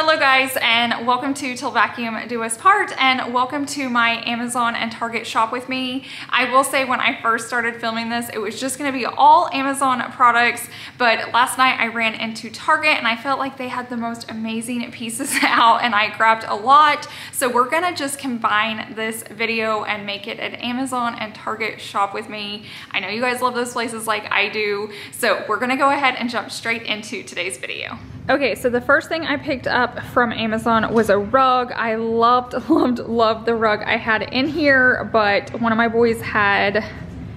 Hello guys, and welcome to Till Vacuum Do Us Part, and welcome to my Amazon and Target shop with me. I will say when I first started filming this, it was just gonna be all Amazon products, but last night I ran into Target and I felt like they had the most amazing pieces out and I grabbed a lot. So we're gonna just combine this video and make it an Amazon and Target shop with me. I know you guys love those places like I do, so we're gonna go ahead and jump straight into today's video. Okay, so the first thing I picked up from Amazon was a rug. I loved the rug I had in here, but one of my boys had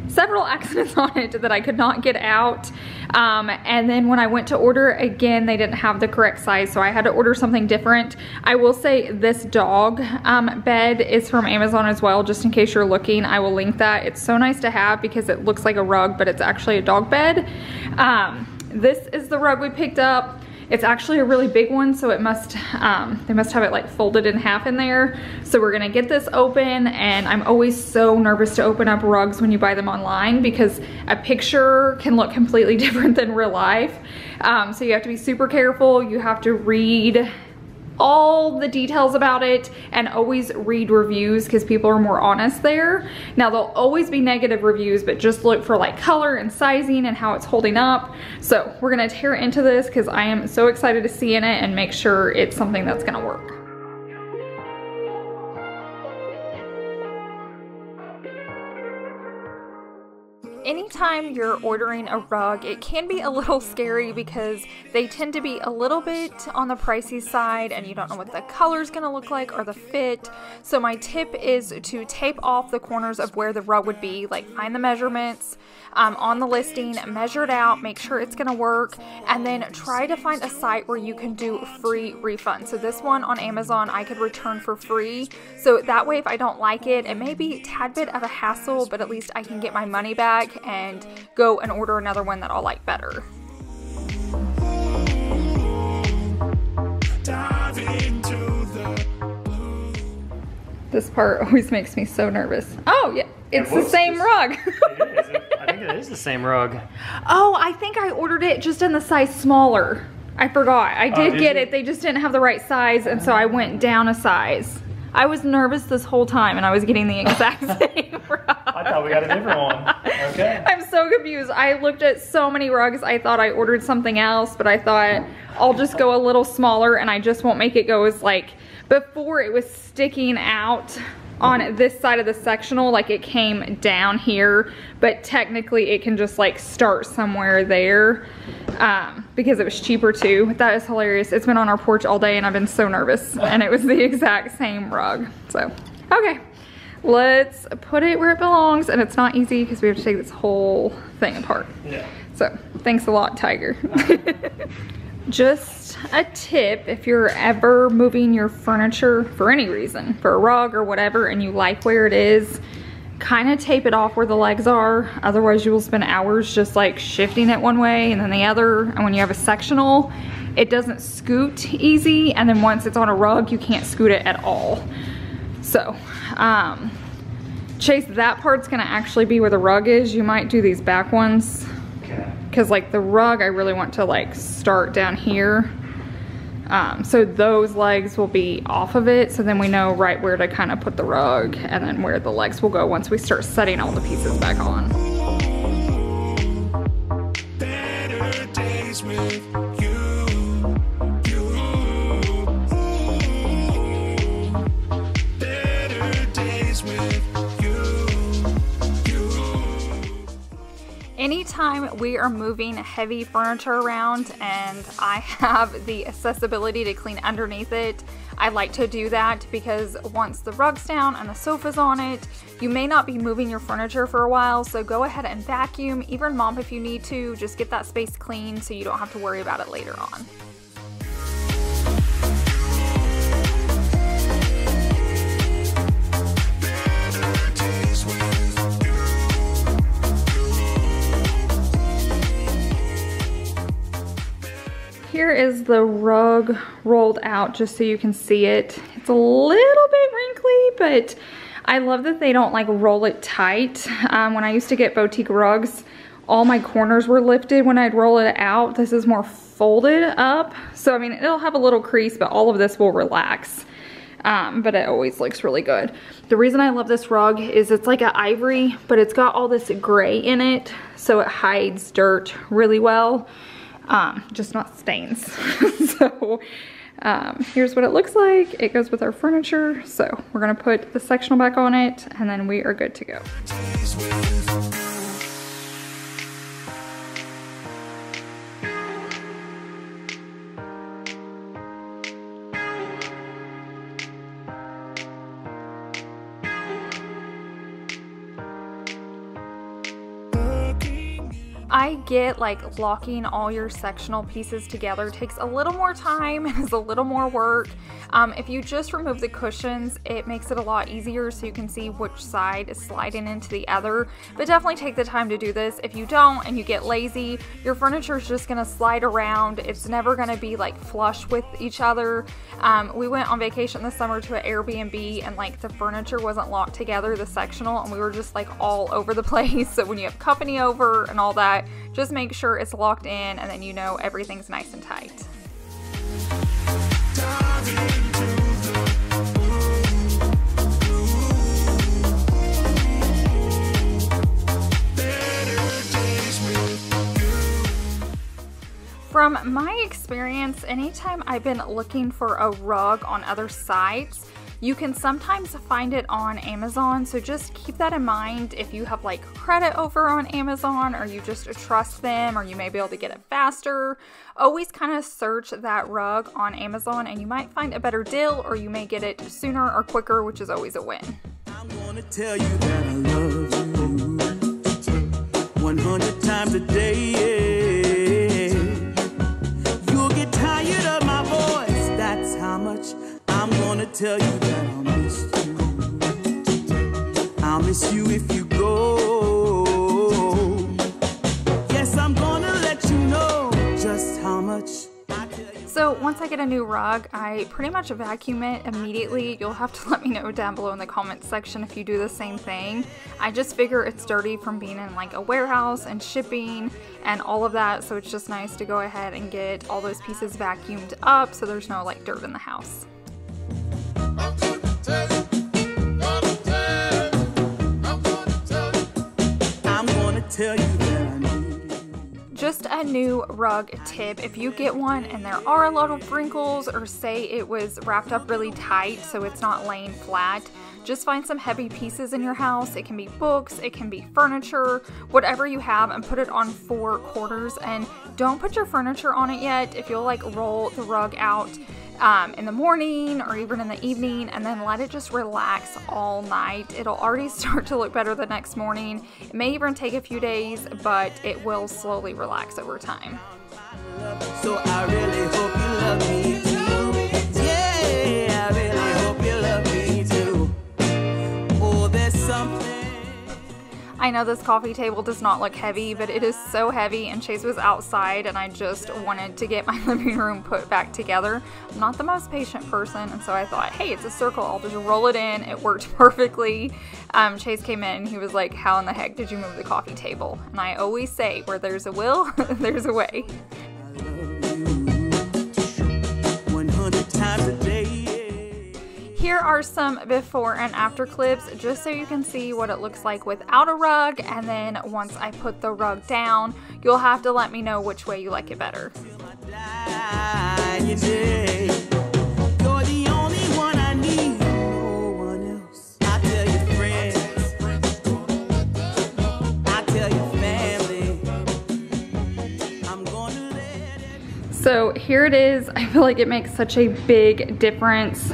several accidents on it that I could not get out. And then when I went to order again, they didn't have the correct size, so I had to order something different. I will say this dog bed is from Amazon as well, just in case you're looking. I will link that. It's so nice to have because it looks like a rug, but it's actually a dog bed. This is the rug we picked up. It's actually a really big one, so it must, they must have it like folded in half in there. So we're gonna get this open, and I'm always so nervous to open up rugs when you buy them online because a picture can look completely different than real life. So you have to be super careful. You have to read all the details about it and always read reviews because people are more honest there. Now there'll always be negative reviews, but just look for like color and sizing and how it's holding up. So we're gonna tear into this because I am so excited to see in it and make sure it's something that's gonna work. Anytime you're ordering a rug, it can be a little scary because they tend to be a little bit on the pricey side and you don't know what the color's gonna look like or the fit. So my tip is to tape off the corners of where the rug would be, like find the measurements on the listing, measure it out, make sure it's gonna work, and then try to find a site where you can do free refunds. So this one on Amazon, I could return for free. So that way if I don't like it, it may be a tad bit of a hassle, but at least I can get my money back and go and order another one that I'll like better. This part always makes me so nervous. Oh yeah, it's the same rug. I think it is the same rug. Oh, I think I ordered it just in the size smaller. I forgot. I did get it. They just didn't have the right size, and so I went down a size. I was nervous this whole time and I was getting the exact same rug. I thought we got a different one. Okay. I'm so confused. I looked at so many rugs. I thought I ordered something else, but I thought I'll just go a little smaller and I just won't make it go as like, before it was sticking out on this side of the sectional, like it came down here, but technically it can just like start somewhere there because it was cheaper too. That is hilarious. It's been on our porch all day and I've been so nervous and it was the exact same rug. So, okay, let's put it where it belongs, and it's not easy because we have to take this whole thing apart. Yeah. So, thanks a lot, Tiger. Just a tip, if you're ever moving your furniture for any reason, for a rug or whatever, and you like where it is, kind of tape it off where the legs are. Otherwise you will spend hours just like shifting it one way and then the other. And when you have a sectional, it doesn't scoot easy. And then once it's on a rug, you can't scoot it at all. So, Chase, that part's gonna actually be where the rug is. You might do these back ones. Because like the rug, I really want to like start down here. So those legs will be off of it. So then we know right where to kind of put the rug and then where the legs will go once we start setting all the pieces back on. Better days with you. Better days with you. Anytime we are moving heavy furniture around and I have the accessibility to clean underneath it, I like to do that because once the rug's down and the sofa's on it, you may not be moving your furniture for a while, so go ahead and vacuum, even mop if you need to, just get that space clean so you don't have to worry about it later on. Here is the rug rolled out just so you can see it. It's a little bit wrinkly, but I love that they don't like roll it tight. When I used to get boutique rugs, all my corners were lifted when I'd roll it out. This is more folded up. So, I mean, it'll have a little crease, but all of this will relax. But it always looks really good. The reason I love this rug is it's like an ivory, but it's got all this gray in it, so it hides dirt really well, just not stains. So here's what it looks like. It goes with our furniture, so we're gonna put the sectional back on it, and then we are good to go. I get like locking all your sectional pieces together takes a little more time, is a little more work. If you just remove the cushions, it makes it a lot easier so you can see which side is sliding into the other, but definitely take the time to do this. If you don't and you get lazy, your furniture is just gonna slide around. It's never gonna be like flush with each other. We went on vacation this summer to an Airbnb, and like the furniture wasn't locked together, the sectional, and we were just like all over the place. So when you have company over and all that, just make sure it's locked in, and then you know everything's nice and tight. From my experience, anytime I've been looking for a rug on other sites, you can sometimes find it on Amazon, so just keep that in mind if you have like credit over on Amazon, or you just trust them, or you may be able to get it faster. Always kind of search that rug on Amazon, and you might find a better deal, or you may get it sooner or quicker, which is always a win. I'm gonna tell you that I love you 100 times a day. You'll get tired of my voice, that's how much. I'm gonna tell you that I'll miss you. I'll miss you if you go. Yes, I'm gonna let you know just how much. So once I get a new rug, I pretty much vacuum it immediately. You'll have to let me know down below in the comments section if you do the same thing. I just figure it's dirty from being in like a warehouse and shipping and all of that, so it's just nice to go ahead and get all those pieces vacuumed up so there's no like dirt in the house. I'm gonna tell you that I need you. Just a new rug tip: if you get one and there are a lot of wrinkles, or say it was wrapped up really tight so it's not laying flat, just find some heavy pieces in your house. It can be books, it can be furniture, whatever you have, and put it on 4 quarters. And don't put your furniture on it yet. If you'll like roll the rug out in the morning or even in the evening, and then let it just relax all night, it'll already start to look better the next morning. It may even take a few days, but it will slowly relax over time. So I really hope you love me. I know this coffee table does not look heavy, but it is so heavy, and Chase was outside and I just wanted to get my living room put back together. I'm not the most patient person, and so I thought, hey, it's a circle, I'll just roll it in. It worked perfectly. Chase came in and he was like, how in the heck did you move the coffee table? And I always say, where there's a will, there's a way. 100 times a day. Here are some before and after clips just so you can see what it looks like without a rug, and then once I put the rug down, you'll have to let me know which way you like it better. So here it is. I feel like it makes such a big difference.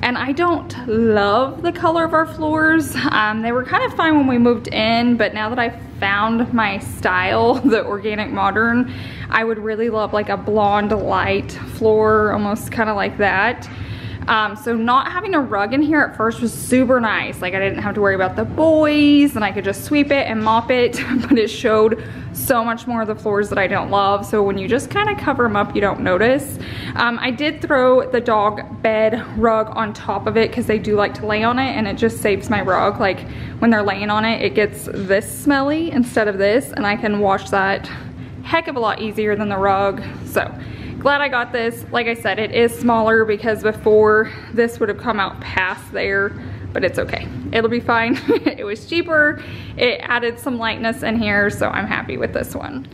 And I don't love the color of our floors. They were kind of fine when we moved in, but now that I found my style, the Organic Modern, I would really love like a blonde light floor, almost kind of like that. So not having a rug in here at first was super nice. Like, I didn't have to worry about the boys and I could just sweep it and mop it, but it showed so much more of the floors that I don't love. So when you just kind of cover them up, you don't notice. I did throw the dog bed rug on top of it because they do like to lay on it, and it just saves my rug. Like, when they're laying on it, it gets this smelly instead of this, and I can wash that heck of a lot easier than the rug. So glad I got this. Like I said, it is smaller because before this would have come out past there, but it's okay. It'll be fine. It was cheaper. It added some lightness in here, so I'm happy with this one.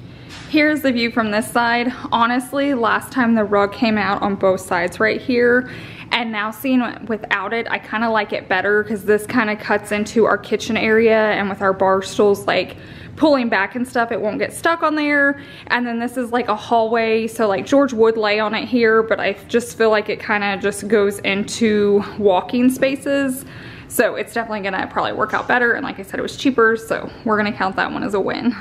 Here's the view from this side. Honestly, last time the rug came out on both sides right here, and now seeing it without it, I kind of like it better because this kind of cuts into our kitchen area, and with our bar stools like pulling back and stuff, it won't get stuck on there. And then this is like a hallway, so like George would lay on it here, but I just feel like it kind of just goes into walking spaces. So it's definitely gonna probably work out better, and like I said, it was cheaper, so we're gonna count that one as a win.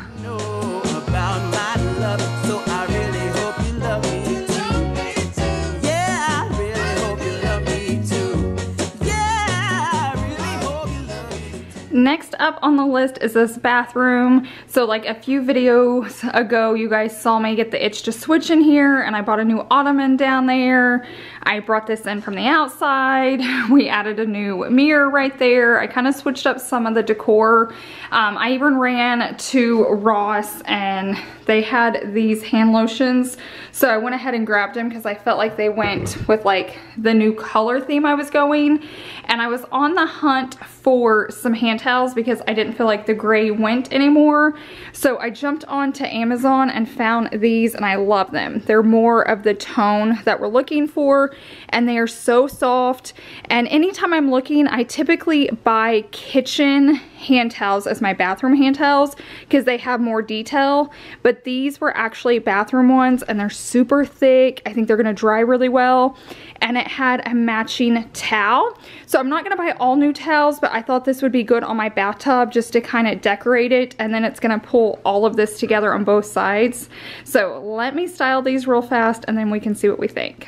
Next up on the list is this bathroom. So like a few videos ago, you guys saw me get the itch to switch in here, and I bought a new ottoman down there. I brought this in from the outside. We added a new mirror right there. I kind of switched up some of the decor. I even ran to Ross and they had these hand lotions. So I went ahead and grabbed them because I felt like they went with like the new color theme I was going. And I was on the hunt for some hand towels because I didn't feel like the gray went anymore. So I jumped onto Amazon and found these, and I love them. They're more of the tone that we're looking for, and they are so soft. And anytime I'm looking, I typically buy kitchen hand towels as my bathroom hand towels because they have more detail, but these were actually bathroom ones, and they're super thick. I think they're gonna dry really well, and it had a matching towel. So I'm not gonna buy all new towels, but I thought this would be good on my bathtub just to kind of decorate it, and then it's gonna pull all of this together on both sides. So let me style these real fast and then we can see what we think.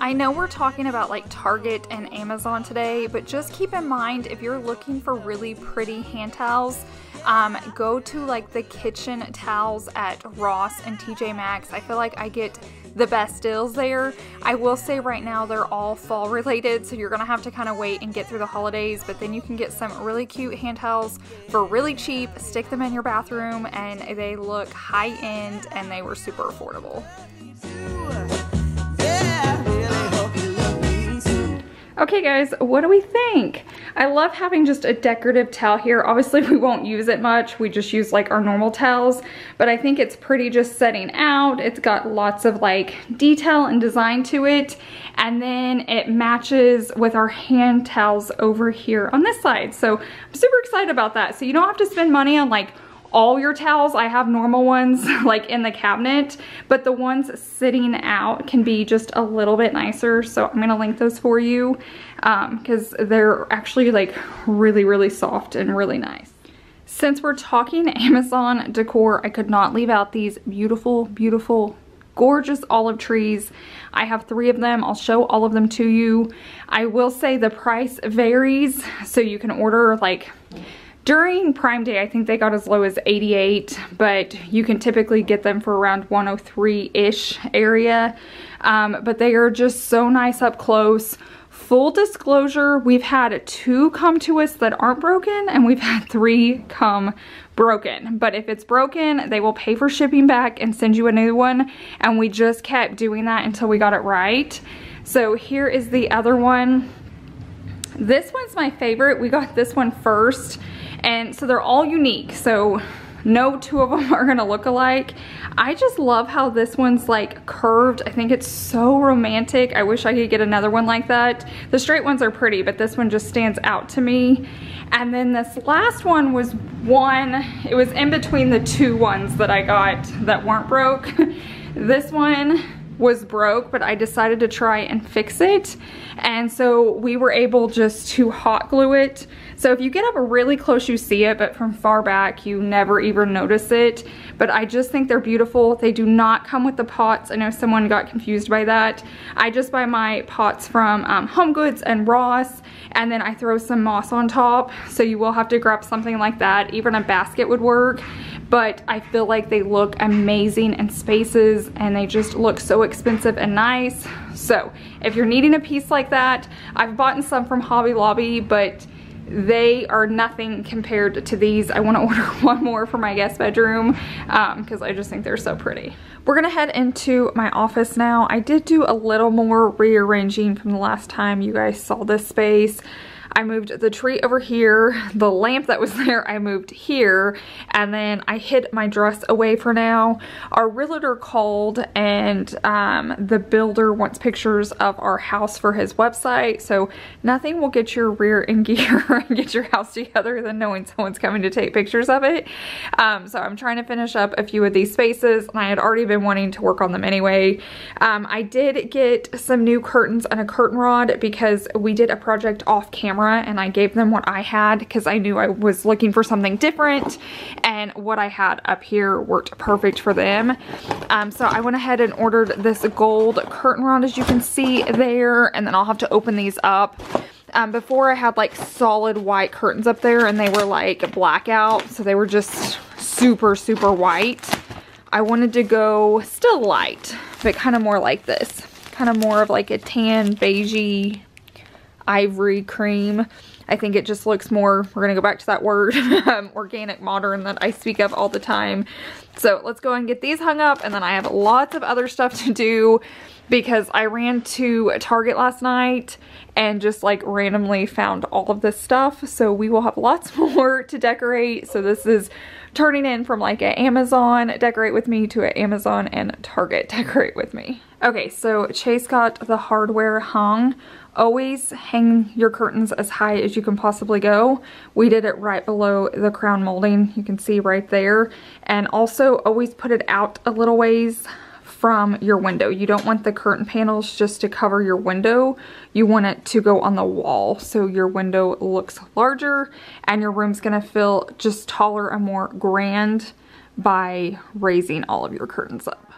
I know we're talking about like Target and Amazon today, but just keep in mind if you're looking for really pretty hand towels, go to like the kitchen towels at Ross and TJ Maxx. I feel like I get the best deals there. I will say right now they're all fall related, so you're gonna have to kind of wait and get through the holidays, but then you can get some really cute hand towels for really cheap, stick them in your bathroom, and they look high end, and they were super affordable. Okay guys, what do we think? I love having just a decorative towel here. Obviously we won't use it much. We just use like our normal towels, but I think it's pretty just setting out. It's got lots of like detail and design to it. And then it matches with our hand towels over here on this side. So I'm super excited about that. So you don't have to spend money on like all your towels. I have normal ones like in the cabinet, but the ones sitting out can be just a little bit nicer. So I'm gonna link those for you because they're actually like really soft and really nice. Since we're talking Amazon decor, I could not leave out these beautiful gorgeous olive trees. I have 3 of them. I'll show all of them to you. I will say the price varies, so you can order like during Prime Day, I think they got as low as 88, but you can typically get them for around 103-ish area. But they are just so nice up close. Full disclosure, we've had 2 come to us that aren't broken, and we've had 3 come broken. But if it's broken, they will pay for shipping back and send you a new one. And we just kept doing that until we got it right. So here is the other one. This one's my favorite. We got this one first. And so they're all unique, so no 2 of them are gonna look alike. I just love how this one's like curved. I think it's so romantic. I wish I could get another one like that. The straight ones are pretty, but this one just stands out to me. And then this last one was one, it was in between the 2 ones that I got that weren't broke. This one was broke, but I decided to try and fix it. And so we were able just to hot glue it. So if you get up really close, you see it, but from far back, you never even notice it. But I just think they're beautiful. They do not come with the pots. I know someone got confused by that. I just buy my pots from HomeGoods and Ross, and then I throw some moss on top. So you will have to grab something like that. Even a basket would work, but I feel like they look amazing in spaces and they just look so expensive and nice. So if you're needing a piece like that, I've bought some from Hobby Lobby, but they are nothing compared to these. I want to order one more for my guest bedroom because I just think they're so pretty. We're gonna head into my office now. I did do a little more rearranging from the last time you guys saw this space. I moved the tree over here, the lamp that was there I moved here, and then I hid my dress away for now. Our realtor called, and the builder wants pictures of our house for his website, so nothing will get your rear in gear and get your house together than knowing someone's coming to take pictures of it. So I'm trying to finish up a few of these spaces, and I had already been wanting to work on them anyway. I did get some new curtains and a curtain rod because we did a project off camera, and I gave them what I had because I knew I was looking for something different, and what I had up here worked perfect for them. So I went ahead and ordered this gold curtain rod, as you can see there, and then I'll have to open these up. Before I had like solid white curtains up there and they were like blackout, so they were just super white. I wanted to go still light, but kind of more like this, kind of more of like a tan beigey ivory cream. I think it just looks more, we're gonna go back to that word, organic modern that I speak of all the time. So let's go and get these hung up, and then I have lots of other stuff to do because I ran to Target last night and just like randomly found all of this stuff. So we will have lots more to decorate. So this is turning in from like an Amazon decorate with me to an Amazon and Target decorate with me. Okay, so Chase got the hardware hung. Always hang your curtains as high as you can possibly go. We did it right below the crown molding. You can see right there. And also always put it out a little ways from your window. You don't want the curtain panels just to cover your window. You want it to go on the wall so your window looks larger and your room's gonna feel just taller and more grand by raising all of your curtains up.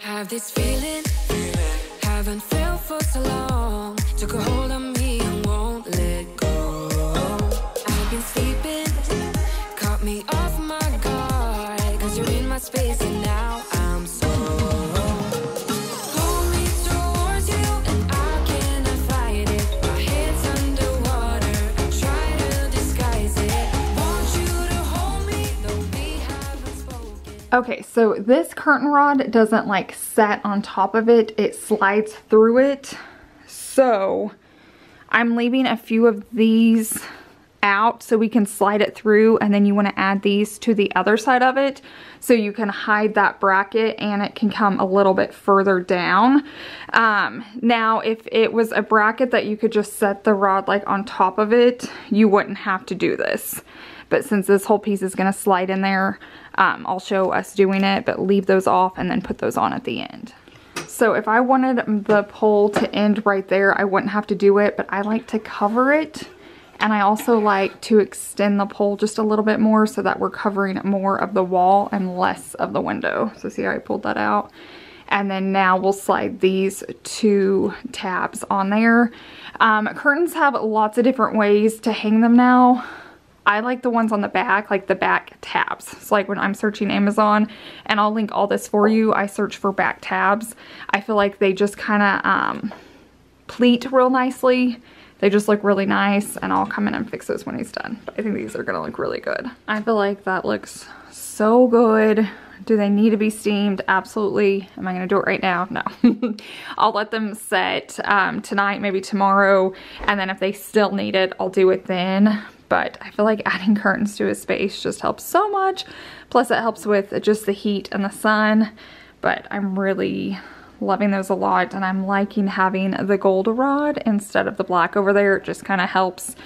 Have this feeling, haven't felt for so long, took a hold on me and won't let go. I've been sleeping, caught me off my guard, cause you're in my space and now I'm so hold me towards you and I cannot fight it. My head's underwater, I try to disguise it. Want you to hold me, though we haven't spoken. Okay, so this curtain rod doesn't like set on top of it, it slides through it. So I'm leaving a few of these out so we can slide it through, and then you want to add these to the other side of it so you can hide that bracket and it can come a little bit further down. Now if it was a bracket that you could just set the rod like on top of it, you wouldn't have to do this. But since this whole piece is going to slide in there, I'll show us doing it, but leave those off and then put those on at the end. So if I wanted the pole to end right there, I wouldn't have to do it, but I like to cover it. And I also like to extend the pole just a little bit more so that we're covering more of the wall and less of the window. So see how I pulled that out? And then now we'll slide these two tabs on there. Curtains have lots of different ways to hang them now. I like the ones on the back, like the back tabs. It's like when I'm searching Amazon, and I'll link all this for you, I search for back tabs. I feel like they just kind of pleat real nicely. They just look really nice, and I'll come in and fix those when he's done. But I think these are gonna look really good. I feel like that looks so good. Do they need to be steamed? Absolutely. Am I gonna do it right now? No. I'll let them set tonight, maybe tomorrow, and then if they still need it, I'll do it then. But I feel like adding curtains to a space just helps so much. Plus it helps with just the heat and the sun, but I'm really loving those a lot, and I'm liking having the gold rod instead of the black over there. It just kind of helps.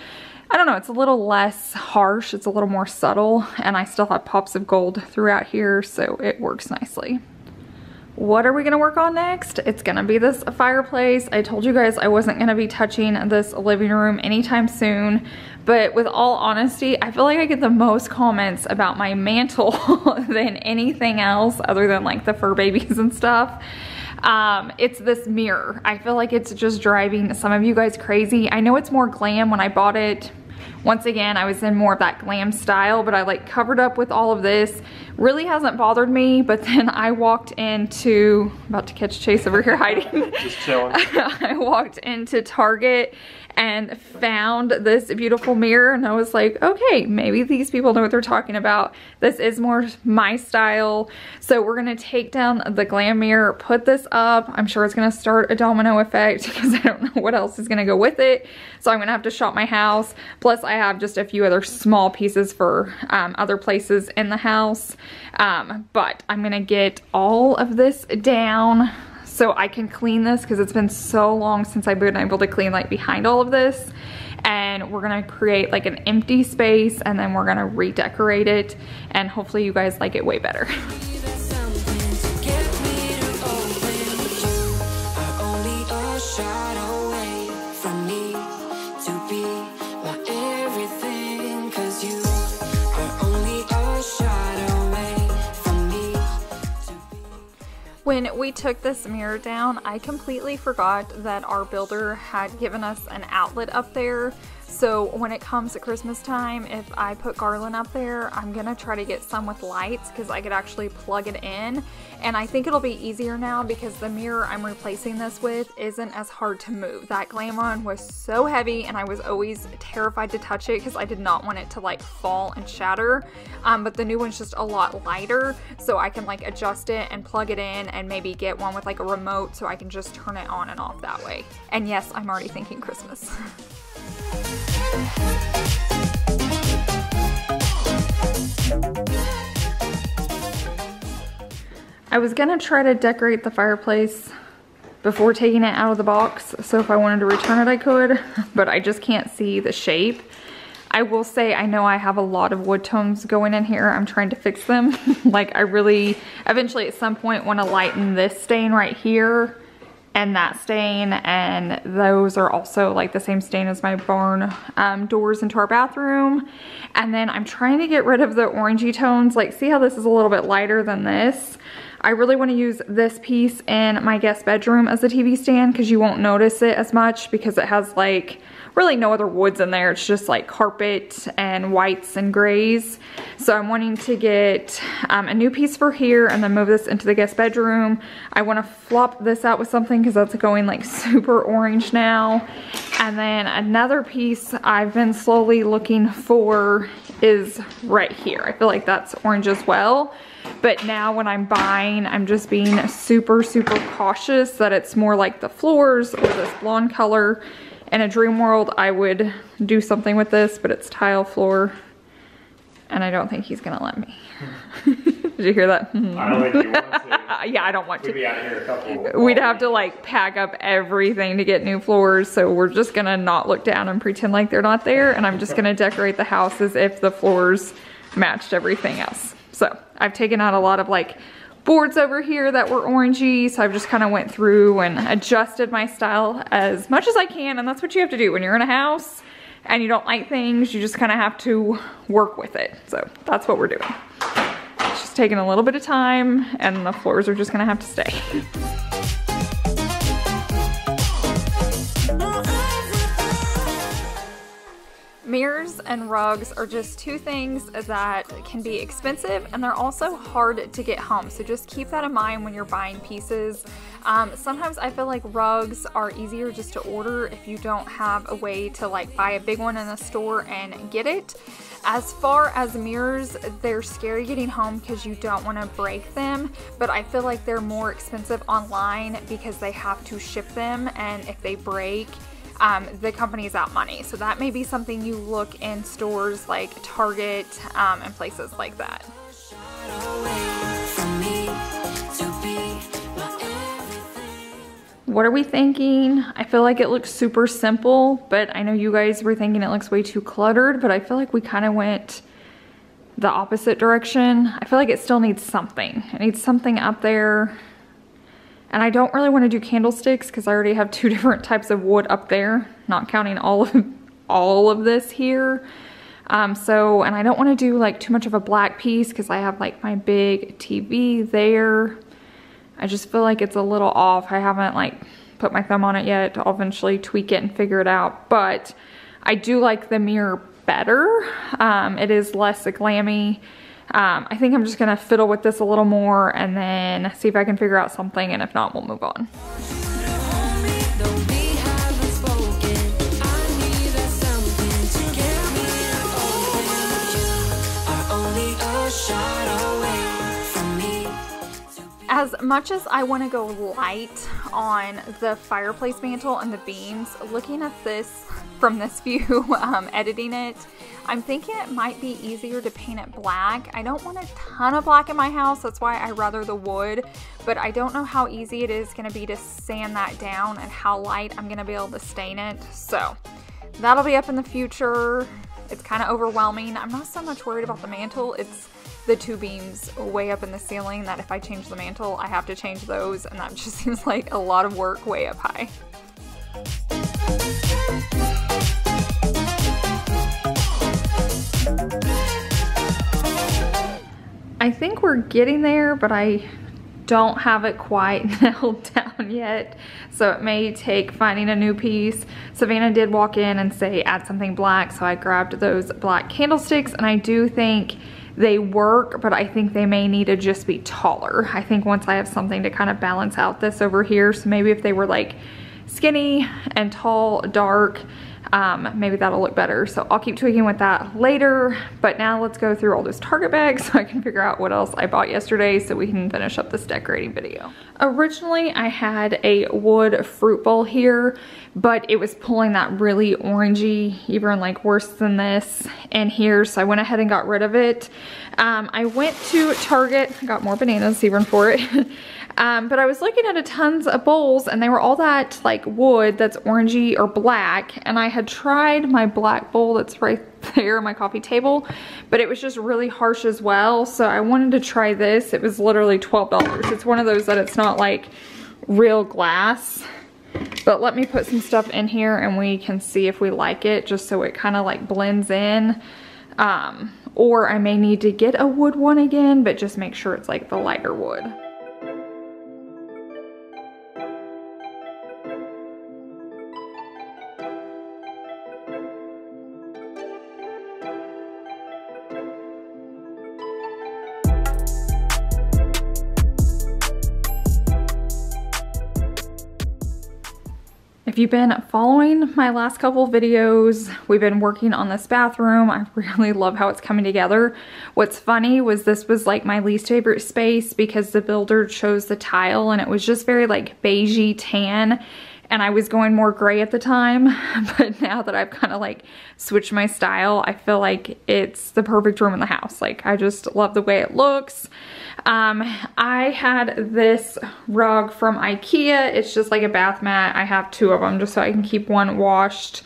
I don't know, it's a little less harsh, it's a little more subtle, and I still have pops of gold throughout here, so it works nicely. What are we gonna work on next? It's gonna be this fireplace. I told you guys I wasn't gonna be touching this living room anytime soon, but with all honesty, I feel like I get the most comments about my mantle than anything else other than like the fur babies and stuff. It's this mirror. I feel like it's just driving some of you guys crazy. I know it's more glam. When I bought it, once again, I was in more of that glam style, but I like covered up with all of this. Really hasn't bothered me, but then I walked into, about to catch Chase over here hiding. Just chilling. I walked into Target and found this beautiful mirror and I was like, okay, maybe these people know what they're talking about. This is more my style. So we're gonna take down the glam mirror, put this up. I'm sure it's gonna start a domino effect because I don't know what else is gonna go with it. So I'm gonna have to shop my house. Plus I have just a few other small pieces for other places in the house. But I'm gonna get all of this down so I can clean this because it's been so long since I've been able to clean like behind all of this. And we're gonna create like an empty space and then we're gonna redecorate it and hopefully you guys like it way better. When we took this mirror down, I completely forgot that our builder had given us an outlet up there. So when it comes to Christmas time, if I put garland up there, I'm gonna try to get some with lights because I could actually plug it in. And I think it'll be easier now because the mirror I'm replacing this with isn't as hard to move. That glam one was so heavy and I was always terrified to touch it because I did not want it to like fall and shatter. But the new one's just a lot lighter, so I can like adjust it and plug it in and maybe get one with like a remote so I can just turn it on and off that way. And yes, I'm already thinking Christmas. I was gonna try to decorate the fireplace before taking it out of the box, so if I wanted to return it I could, but I just can't see the shape. I will say I know I have a lot of wood tones going in here. I'm trying to fix them. Like I really eventually at some point want to lighten this stain right here and that stain, and those are also like the same stain as my barn doors into our bathroom. And then I'm trying to get rid of the orangey tones. Like see how this is a little bit lighter than this? I really want to use this piece in my guest bedroom as a TV stand because you won't notice it as much because it has like really no other woods in there. It's just like carpet and whites and grays. So I'm wanting to get a new piece for here and then move this into the guest bedroom. I want to flop this out with something because that's going like super orange now. And then another piece I've been slowly looking for is right here. I feel like that's orange as well. But now when I'm buying, I'm just being super, super cautious that it's more like the floors or this blonde color. In a dream world, I would do something with this, but it's tile floor. And I don't think he's gonna let me. Did you hear that? I don't think you want to. Yeah, I don't want to. We'd be out of here a couple. We'd have to like pack up everything to get new floors. So we're just gonna not look down and pretend like they're not there. And I'm just gonna decorate the house as if the floors matched everything else. So I've taken out a lot of like boards over here that were orangey. So I've just kind of went through and adjusted my style as much as I can. And that's what you have to do when you're in a house and you don't like things, you just kind of have to work with it. So that's what we're doing. It's just taking a little bit of time and the floors are just gonna have to stay. Mirrors and rugs are just two things that can be expensive and they're also hard to get home. So just keep that in mind when you're buying pieces. Sometimes I feel like rugs are easier just to order if you don't have a way to like buy a big one in a store and get it. As far as mirrors, they're scary getting home because you don't want to break them, but I feel like they're more expensive online because they have to ship them, and if they break, the company's out money. So that may be something you look in stores like Target and places like that. What are we thinking? I feel like it looks super simple, but I know you guys were thinking it looks way too cluttered, but I feel like we kind of went the opposite direction. I feel like it still needs something. It needs something up there. And I don't really want to do candlesticks because I already have two different types of wood up there, not counting all of this here. And I don't want to do like too much of a black piece because I have like my big TV there. I just feel like it's a little off. I haven't like put my thumb on it yet. I'll eventually tweak it and figure it out. But I do like the mirror better. It is less glammy. I think I'm just gonna fiddle with this a little more and then see if I can figure out something, and if not, we'll move on. As much as I want to go light on the fireplace mantle and the beams, looking at this from this view, editing it, I'm thinking it might be easier to paint it black. I don't want a ton of black in my house, that's why I rather the wood, but I don't know how easy it is going to be to sand that down and how light I'm going to be able to stain it. So that'll be up in the future. It's kind of overwhelming. I'm not so much worried about the mantle, it's the two beams way up in the ceiling that if I change the mantle, I have to change those, and that just seems like a lot of work way up high. I think we're getting there, but I don't have it quite nailed down yet, so it may take finding a new piece. Savannah did walk in and say add something black, so I grabbed those black candlesticks, and I do think they work, but I think they may need to just be taller. I think once I have something to kind of balance out this over here, so maybe if they were like skinny and tall, dark, maybe that'll look better. So I'll keep tweaking with that later, but now let's go through all those Target bags so I can figure out what else I bought yesterday so we can finish up this decorating video. Originally, I had a wood fruit bowl here, but it was pulling that really orangey, even like worse than this in here, so I went ahead and got rid of it. I went to Target, got more bananas even for it. But I was looking at a tons of bowls and they were all that like wood that's orangey or black, and I had tried my black bowl that's right there on my coffee table, but it was just really harsh as well, so I wanted to try this. It was literally $12. It's one of those that it's not like real glass, but let me put some stuff in here and we can see if we like it, just so it kind of like blends in. Or I may need to get a wood one again, but just make sure it's like the lighter wood. If you've been following my last couple videos, we've been working on this bathroom. I really love how it's coming together. What's funny was this was like my least favorite space because the builder chose the tile and it was just very like beigey tan, and I was going more gray at the time, but now that I've kind of like switched my style, I feel like it's the perfect room in the house. Like, I just love the way it looks. I had this rug from IKEA. It's just like a bath mat. I have two of them just so I can keep one washed.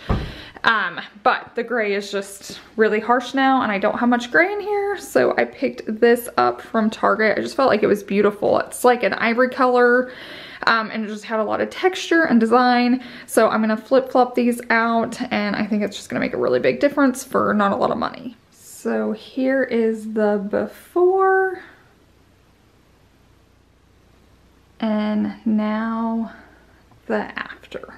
But the gray is just really harsh now, and I don't have much gray in here, so I picked this up from Target. I just felt like it was beautiful. It's like an ivory color, and it just had a lot of texture and design. So I'm gonna flip-flop these out, and I think it's just gonna make a really big difference for not a lot of money. So here is the before, and now the after.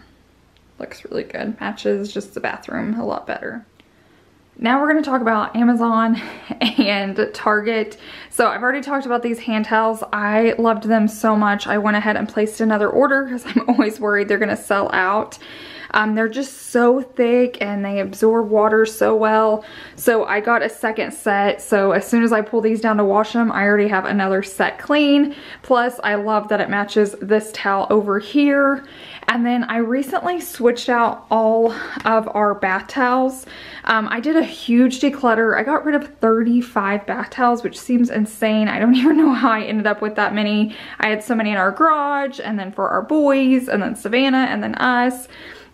Looks really good. Matches just the bathroom a lot better. Now we're going to talk about Amazon and Target. So I've already talked about these hand towels. I loved them so much. I went ahead and placed another order because I'm always worried they're going to sell out. They're just so thick and they absorb water so well. So I got a second set. So as soon as I pull these down to wash them, I already have another set clean. Plus, I love that it matches this towel over here. And then I recently switched out all of our bath towels. I did a huge declutter. I got rid of 35 bath towels, which seems insane. I don't even know how I ended up with that many. I had so many in our garage, and then for our boys, and then Savannah, and then us.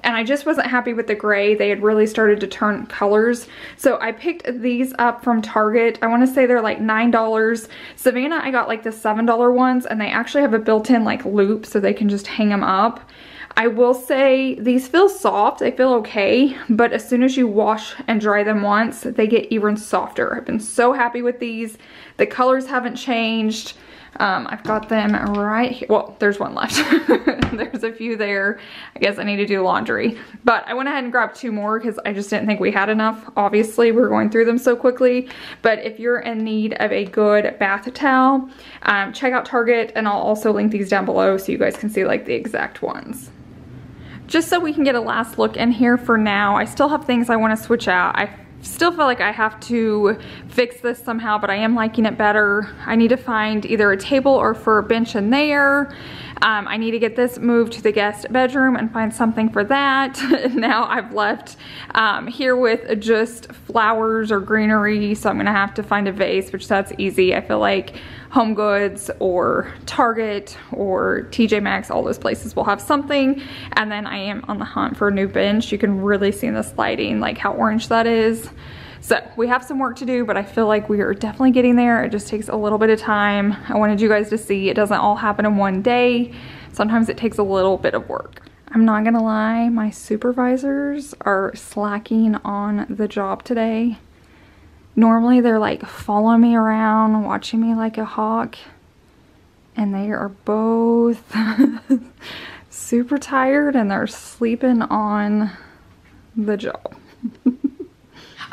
and I just wasn't happy with the gray. They had really started to turn colors. So I picked these up from Target. I want to say they're like $9. Savannah, I got like the $7 ones, and they actually have a built-in like loop so they can just hang them up. I will say these feel soft, they feel okay, but as soon as you wash and dry them once, they get even softer. I've been so happy with these. The colors haven't changed. I've got them right here. Well, there's one left. There's a few there. I guess I need to do laundry. But I went ahead and grabbed two more because I just didn't think we had enough. Obviously, we're going through them so quickly. But if you're in need of a good bath towel, check out Target, and I'll also link these down below so you guys can see like the exact ones. Just so we can get a last look in here for now, I still have things I want to switch out. I still feel like I have to fix this somehow, but I am liking it better. I need to find either a table or for a bench in there. I need to get this moved to the guest bedroom and find something for that. Now I've left here with just flowers or greenery, so I'm gonna have to find a vase, which that's easy. I feel like HomeGoods or Target or TJ Maxx, all those places will have something. And then I am on the hunt for a new bench. You can really see in this lighting like how orange that is. So we have some work to do, but I feel like we are definitely getting there. It just takes a little bit of time. I wanted you guys to see it doesn't all happen in one day. Sometimes it takes a little bit of work. I'm not gonna lie, my supervisors are slacking on the job today. Normally they're like following me around, watching me like a hawk, and they are both super tired and they're sleeping on the job.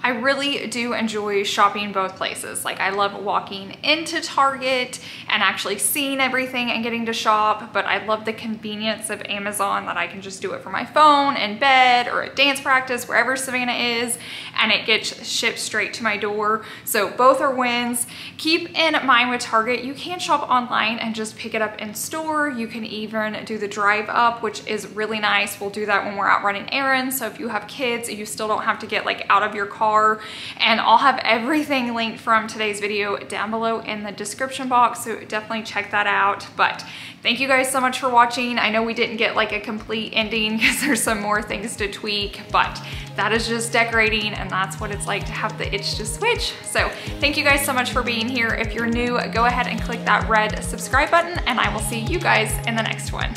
I really do enjoy shopping both places. Like I love walking into Target and actually seeing everything and getting to shop, but I love the convenience of Amazon that I can just do it from my phone in bed or at dance practice, wherever Savannah is, and it gets shipped straight to my door. So both are wins. Keep in mind with Target, you can shop online and just pick it up in store. You can even do the drive up, which is really nice. We'll do that when we're out running errands. So if you have kids, you still don't have to get like out of your car. And I'll have everything linked from today's video down below in the description box, so definitely check that out. But thank you guys so much for watching. I know we didn't get like a complete ending because there's some more things to tweak, but that is just decorating, and that's what it's like to have the itch to switch. So thank you guys so much for being here. If you're new, go ahead and click that red subscribe button, and I will see you guys in the next one.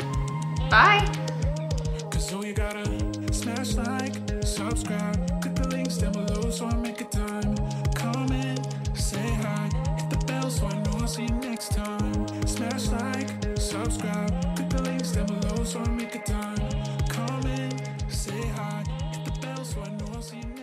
Bye. So I make a time, comment, say hi, hit the bell so I know I'll see you next time. Smash like, subscribe, click the links down below so I make a time, comment, say hi, hit the bell so I know I'll see you next time.